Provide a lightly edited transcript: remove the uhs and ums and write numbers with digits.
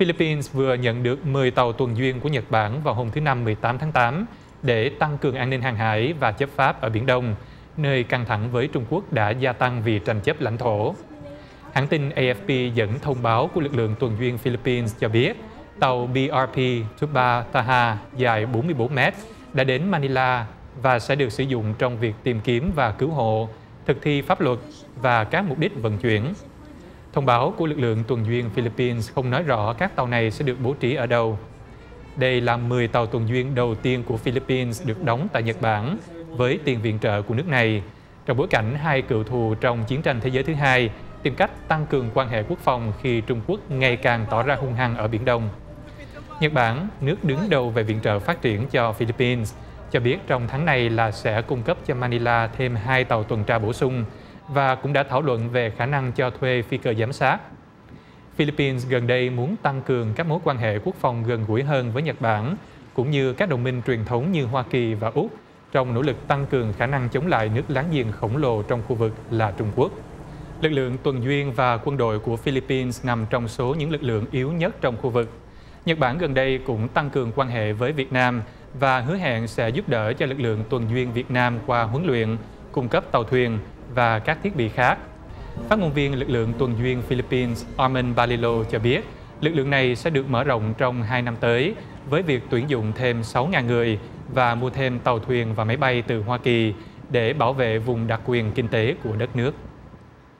Philippines vừa nhận được 10 tàu tuần duyên của Nhật Bản vào hôm thứ Năm 18 tháng 8 để tăng cường an ninh hàng hải và chấp pháp ở Biển Đông, nơi căng thẳng với Trung Quốc đã gia tăng vì tranh chấp lãnh thổ. Hãng tin AFP dẫn thông báo của lực lượng tuần duyên Philippines cho biết tàu BRP Tubbataha dài 44 mét đã đến Manila và sẽ được sử dụng trong việc tìm kiếm và cứu hộ, thực thi pháp luật và các mục đích vận chuyển. Thông báo của lực lượng tuần duyên Philippines không nói rõ các tàu này sẽ được bố trí ở đâu. Đây là 10 tàu tuần duyên đầu tiên của Philippines được đóng tại Nhật Bản với tiền viện trợ của nước này, trong bối cảnh hai cựu thù trong chiến tranh thế giới thứ hai tìm cách tăng cường quan hệ quốc phòng khi Trung Quốc ngày càng tỏ ra hung hăng ở Biển Đông. Nhật Bản, nước đứng đầu về viện trợ phát triển cho Philippines, cho biết trong tháng này là sẽ cung cấp cho Manila thêm 2 tàu tuần tra bổ sung và cũng đã thảo luận về khả năng cho thuê phi cơ giám sát. Philippines gần đây muốn tăng cường các mối quan hệ quốc phòng gần gũi hơn với Nhật Bản, cũng như các đồng minh truyền thống như Hoa Kỳ và Úc, trong nỗ lực tăng cường khả năng chống lại nước láng giềng khổng lồ trong khu vực là Trung Quốc. Lực lượng tuần duyên và quân đội của Philippines nằm trong số những lực lượng yếu nhất trong khu vực. Nhật Bản gần đây cũng tăng cường quan hệ với Việt Nam và hứa hẹn sẽ giúp đỡ cho lực lượng tuần duyên Việt Nam qua huấn luyện, cung cấp tàu thuyền và các thiết bị khác. Phát ngôn viên lực lượng tuần duyên Philippines Armand Balilo cho biết lực lượng này sẽ được mở rộng trong 2 năm tới với việc tuyển dụng thêm 6.000 người và mua thêm tàu thuyền và máy bay từ Hoa Kỳ để bảo vệ vùng đặc quyền kinh tế của đất nước.